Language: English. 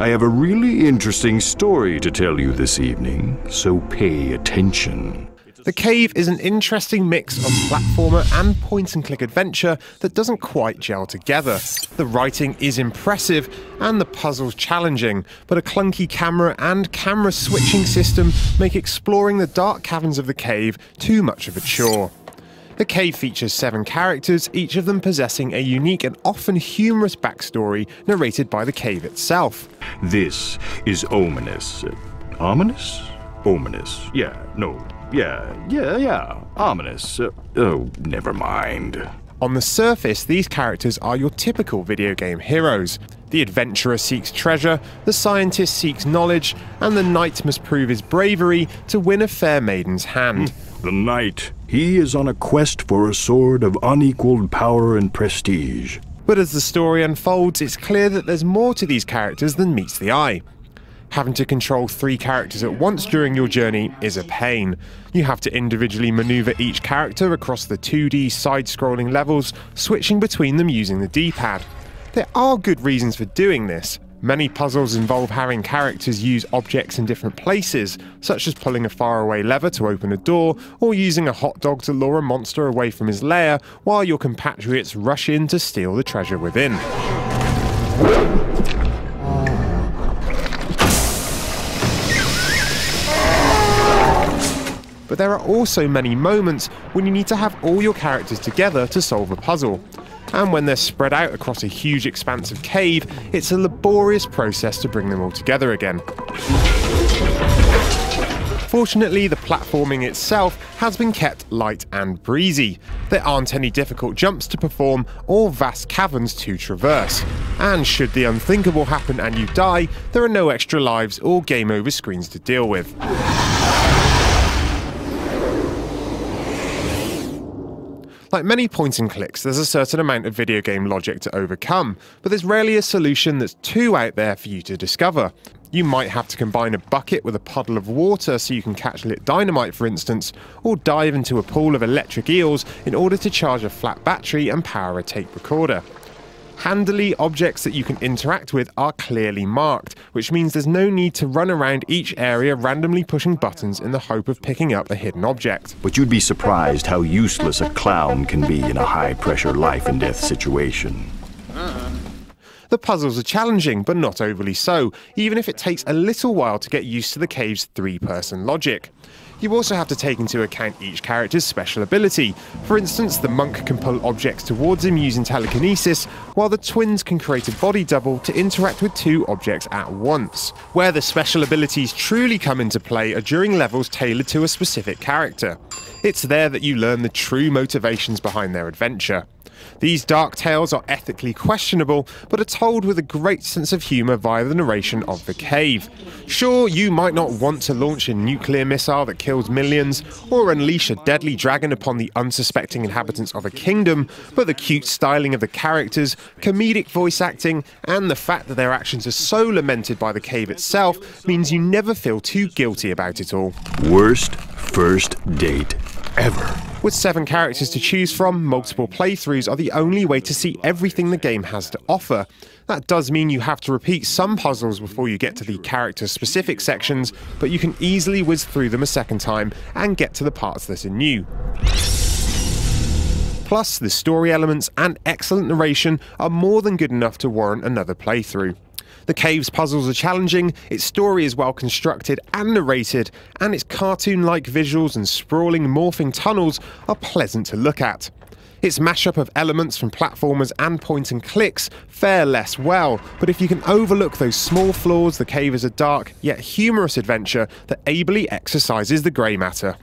I have a really interesting story to tell you this evening, so pay attention. The Cave is an interesting mix of platformer and point-and-click adventure that doesn't quite gel together. The writing is impressive and the puzzles challenging, but a clunky camera and camera switching system make exploring the dark caverns of the Cave too much of a chore. The Cave features 7 characters, each of them possessing a unique and often humorous backstory narrated by the Cave itself. This is ominous. Ominous? Ominous. Yeah, no. Yeah. Ominous. Oh, never mind. On the surface, these characters are your typical video game heroes. The adventurer seeks treasure, the scientist seeks knowledge, and the knight must prove his bravery to win a fair maiden's hand. The knight. He is on a quest for a sword of unequaled power and prestige. But as the story unfolds, it's clear that there's more to these characters than meets the eye. Having to control 3 characters at once during your journey is a pain. You have to individually maneuver each character across the 2D side-scrolling levels, switching between them using the D-pad. There are good reasons for doing this. Many puzzles involve having characters use objects in different places, such as pulling a faraway lever to open a door, or using a hot dog to lure a monster away from his lair, while your compatriots rush in to steal the treasure within. But there are also many moments when you need to have all your characters together to solve a puzzle. And when they're spread out across a huge expanse of cave, it's a laborious process to bring them all together again. Fortunately, the platforming itself has been kept light and breezy. There aren't any difficult jumps to perform or vast caverns to traverse. And should the unthinkable happen and you die, there are no extra lives or game over screens to deal with. Like many points and clicks, there's a certain amount of video game logic to overcome, but there's rarely a solution that's too out there for you to discover. You might have to combine a bucket with a puddle of water so you can catch lit dynamite, for instance, or dive into a pool of electric eels in order to charge a flat battery and power a tape recorder. Handily, objects that you can interact with are clearly marked, which means there's no need to run around each area randomly pushing buttons in the hope of picking up a hidden object. But you'd be surprised how useless a clown can be in a high-pressure life-and-death situation. The puzzles are challenging, but not overly so, even if it takes a little while to get used to the Cave's 3-person logic. You also have to take into account each character's special ability. For instance, the monk can pull objects towards him using telekinesis, while the twins can create a body double to interact with 2 objects at once. Where the special abilities truly come into play are during levels tailored to a specific character. It's there that you learn the true motivations behind their adventure. These dark tales are ethically questionable, but are told with a great sense of humour via the narration of The Cave. Sure, you might not want to launch a nuclear missile that kills millions, or unleash a deadly dragon upon the unsuspecting inhabitants of a kingdom, but the cute styling of the characters, comedic voice acting, and the fact that their actions are so lamented by The Cave itself means you never feel too guilty about it all. Worst first date ever. With 7 characters to choose from, multiple playthroughs are the only way to see everything the game has to offer. That does mean you have to repeat some puzzles before you get to the character-specific sections, but you can easily whiz through them a second time and get to the parts that are new. Plus, the story elements and excellent narration are more than good enough to warrant another playthrough. The Cave's puzzles are challenging, its story is well constructed and narrated, and its cartoon-like visuals and sprawling, morphing tunnels are pleasant to look at. Its mashup of elements from platformers and point and clicks fare less well, but if you can overlook those small flaws, the Cave is a dark, yet humorous adventure that ably exercises the grey matter.